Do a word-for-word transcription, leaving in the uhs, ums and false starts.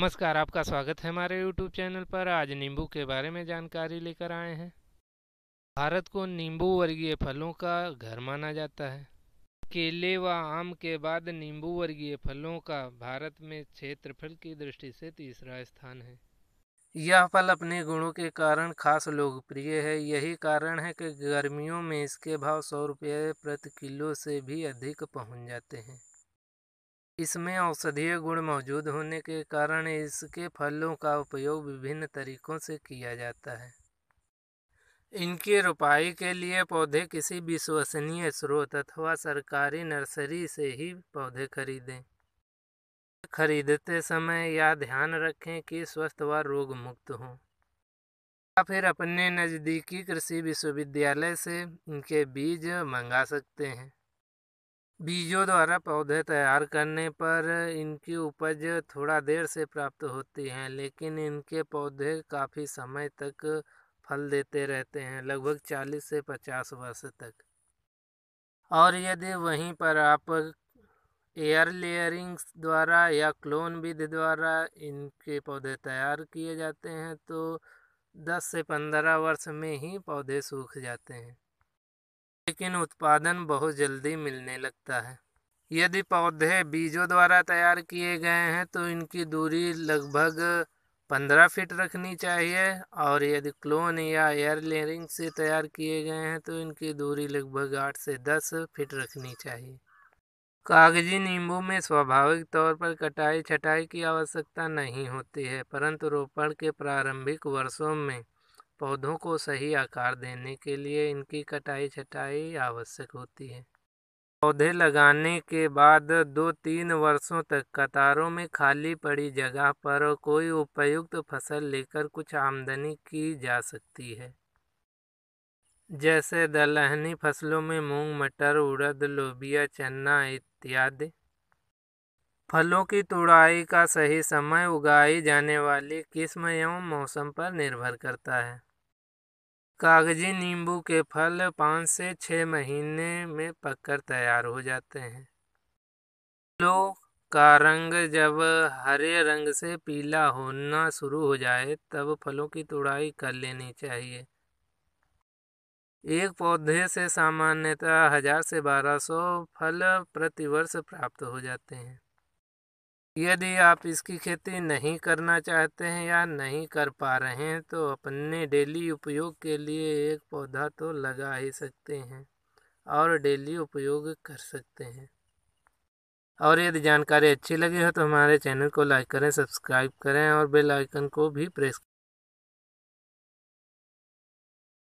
नमस्कार, आपका स्वागत है हमारे यूट्यूब चैनल पर। आज नींबू के बारे में जानकारी लेकर आए हैं। भारत को नींबू वर्गीय फलों का घर माना जाता है। केले व आम के बाद नींबू वर्गीय फलों का भारत में क्षेत्रफल की दृष्टि से तीसरा स्थान है। यह फल अपने गुणों के कारण खास लोकप्रिय है। यही कारण है कि गर्मियों में इसके भाव सौ रुपये प्रति किलो से भी अधिक पहुँच जाते हैं। इसमें औषधीय गुण मौजूद होने के कारण इसके फलों का उपयोग विभिन्न तरीकों से किया जाता है। इनकी रोपाई के लिए पौधे किसी विश्वसनीय स्रोत अथवा सरकारी नर्सरी से ही पौधे खरीदें। खरीदते समय यह ध्यान रखें कि स्वस्थ व रोग मुक्त हों। या फिर अपने नज़दीकी कृषि विश्वविद्यालय से इनके बीज मंगा सकते हैं। बीजों द्वारा पौधे तैयार करने पर इनकी उपज थोड़ा देर से प्राप्त होती है, लेकिन इनके पौधे काफ़ी समय तक फल देते रहते हैं, लगभग चालीस से पचास वर्ष तक। और यदि वहीं पर आप एयर लेयरिंग द्वारा या क्लोन विधि द्वारा इनके पौधे तैयार किए जाते हैं तो दस से पंद्रह वर्ष में ही पौधे सूख जाते हैं, लेकिन उत्पादन बहुत जल्दी मिलने लगता है। यदि पौधे बीजों द्वारा तैयार किए गए हैं तो इनकी दूरी लगभग पंद्रह फीट रखनी चाहिए, और यदि क्लोन या एयर लेयरिंग से तैयार किए गए हैं तो इनकी दूरी लगभग आठ से दस फीट रखनी चाहिए। कागजी नींबू में स्वाभाविक तौर पर कटाई छटाई की आवश्यकता नहीं होती है, परंतु रोपण के प्रारंभिक वर्षों में पौधों को सही आकार देने के लिए इनकी कटाई छटाई आवश्यक होती है। पौधे लगाने के बाद दो तीन वर्षों तक कतारों में खाली पड़ी जगह पर कोई उपयुक्त फसल लेकर कुछ आमदनी की जा सकती है। जैसे दलहनी फसलों में मूंग, मटर, उड़द, लोबिया, चना इत्यादि। फलों की तुड़ाई का सही समय उगाई जाने वाली किस्म एवं मौसम पर निर्भर करता है। कागजी नींबू के फल पाँच से छः महीने में पककर तैयार हो जाते हैं। फलों का रंग जब हरे रंग से पीला होना शुरू हो जाए तब फलों की तुड़ाई कर लेनी चाहिए। एक पौधे से सामान्यतः हजार से बारह सौ फल प्रतिवर्ष प्राप्त हो जाते हैं। यदि आप इसकी खेती नहीं करना चाहते हैं या नहीं कर पा रहे हैं तो अपने डेली उपयोग के लिए एक पौधा तो लगा ही सकते हैं और डेली उपयोग कर सकते हैं। और यदि जानकारी अच्छी लगी हो तो हमारे चैनल को लाइक करें, सब्सक्राइब करें और बेल आइकन को भी प्रेस करें।